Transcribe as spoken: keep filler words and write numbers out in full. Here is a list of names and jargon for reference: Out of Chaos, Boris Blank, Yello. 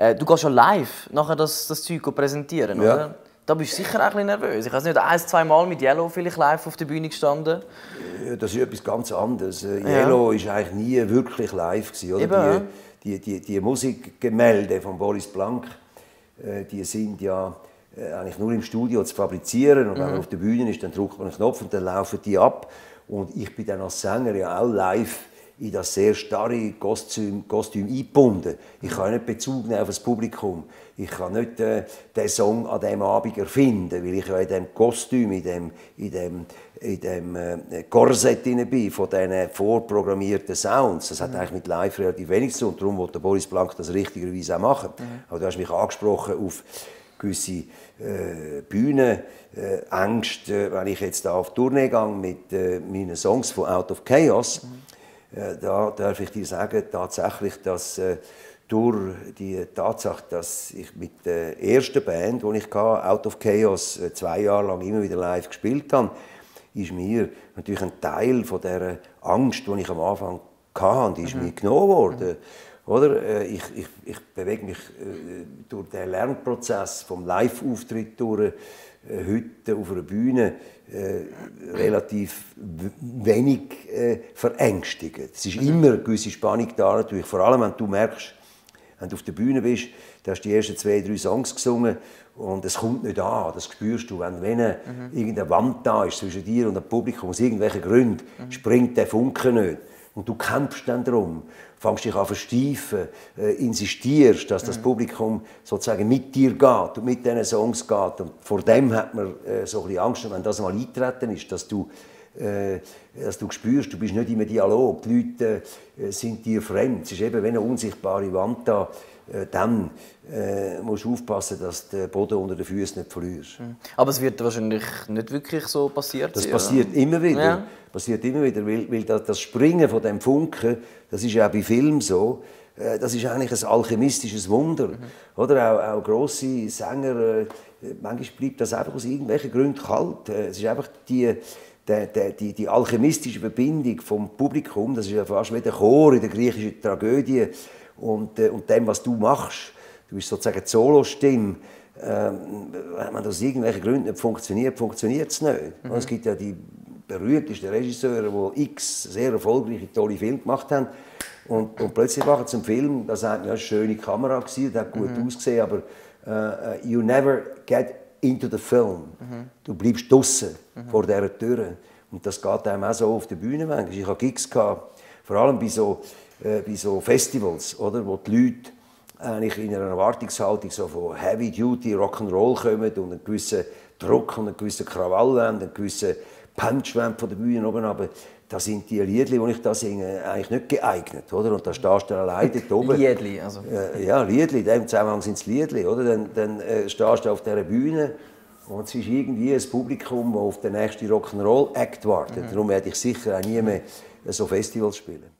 Äh, du gehst schon live nachher das, das Zeug präsentieren, ja, oder? Da bist du sicher auch ein bisschen nervös. Ich habe nicht ein, zwei Mal mit Yello vielleicht live auf der Bühne gestanden. Das ist etwas ganz anderes. Ja. Yello war eigentlich nie wirklich live gewesen, oder? Eben. Die, die, die, die Musikgemälde von Boris Blank, die sind ja eigentlich nur im Studio zu fabrizieren. Und wenn mhm. man auf der Bühne ist, dann drückt man einen Knopf und dann laufen die ab. Und ich bin dann als Sänger ja auch live in das sehr starre Kostüm, Kostüm eingebunden. Ich kann nicht Bezug nehmen auf das Publikum. Ich kann nicht äh, den Song an diesem Abend erfinden, weil ich ja in diesem Kostüm, in dem, in dem, in dem äh, Korsett bin, von diesen vorprogrammierten Sounds. Das hat mhm. eigentlich mit Live relativ wenig zu tun. Und darum wollte Boris Blank das richtigerweise auch machen. Mhm. Aber du hast mich angesprochen auf gewisse äh, Bühnenängste, äh, äh, wenn ich jetzt da auf die Tournee gehe mit äh, meinen Songs von Out of Chaos. Mhm. Da darf ich dir sagen, tatsächlich, dass äh, durch die Tatsache, dass ich mit der ersten Band, die ich hatte, Out of Chaos, zwei Jahre lang immer wieder live gespielt habe, ist mir natürlich ein Teil von dieser Angst, die ich am Anfang hatte, ist mhm. mir genommen worden. Mhm. Oder? Ich, ich, ich bewege mich durch den Lernprozess vom Live-Auftritt durch, heute auf einer Bühne äh, relativ wenig äh, verängstigt. Es ist immer eine gewisse Spannung da natürlich, vor allem wenn du merkst, wenn du auf der Bühne bist, da hast du die ersten zwei, drei Songs gesungen und es kommt nicht an, das spürst du. Wenn, wenn mhm. irgendeine Wand da ist zwischen dir und dem Publikum, aus irgendwelchen Gründen, mhm. springt der Funke nicht. Und du kämpfst dann darum, fängst dich an versteifen, äh, insistierst, dass das mhm. Publikum sozusagen mit dir geht und mit diesen Songs geht. Und vor dem hat man äh, so ein bisschen Angst, und wenn das mal eingetreten ist, dass du, äh, dass du spürst, du bist nicht im Dialog, die Leute äh, sind dir fremd. Es ist eben wie eine unsichtbare Wand da. Dann äh, musst du aufpassen, dass du den Boden unter den Füßen nicht verlierst. Aber es wird wahrscheinlich nicht wirklich so passiert sein. Das passiert immer wieder. Ja. Passiert immer wieder, weil, weil das Springen von dem Funken, das ist ja auch bei Filmen so, das ist eigentlich ein alchemistisches Wunder. Mhm. Oder auch, auch grosse Sänger, manchmal bleibt das einfach aus irgendwelchen Gründen kalt. Es ist einfach die, Die, die, die alchemistische Verbindung vom Publikum, das ist ja fast wie der Chor in der griechischen Tragödie und, und dem, was du machst. Du bist sozusagen die Solostimme. Ähm, wenn das aus irgendwelchen Gründen nicht funktioniert, funktioniert es nicht. Mhm. Es gibt ja die berühmtesten Regisseure, die x sehr erfolgreiche, tolle Filme gemacht haben. Und, und plötzlich machen sie einen Film, da sagt man, ja, eine schöne Kamera gewesen, das hat gut mhm. ausgesehen, aber uh, you never get into the film. Mhm. Du bleibst draussen mhm. vor dieser Tür. Und das geht einem auch so auf der Bühne manchmal. Ich hatte Gigs, vor allem bei so, äh, bei so Festivals, oder, wo die Leute eigentlich in einer Erwartungshaltung so von Heavy-Duty, Rock'n'Roll kommen und einen gewissen Druck und einen gewissen Krawall haben, einen gewissen Punch von der Bühne oben. Aber da sind die Liedli, die ich da singe, eigentlich nicht geeignet, oder? Und da stehst du dann alleine dort oben. Liedli, also. Äh, ja, Liedli, in diesem Zusammenhang sind es Liedli, oder? Dann, dann äh, stehst du auf dieser Bühne und es ist irgendwie ein Publikum, das auf den nächsten Rock'n'Roll-Act wartet. Mhm. Darum werde ich sicher auch nie mehr so Festivals spielen.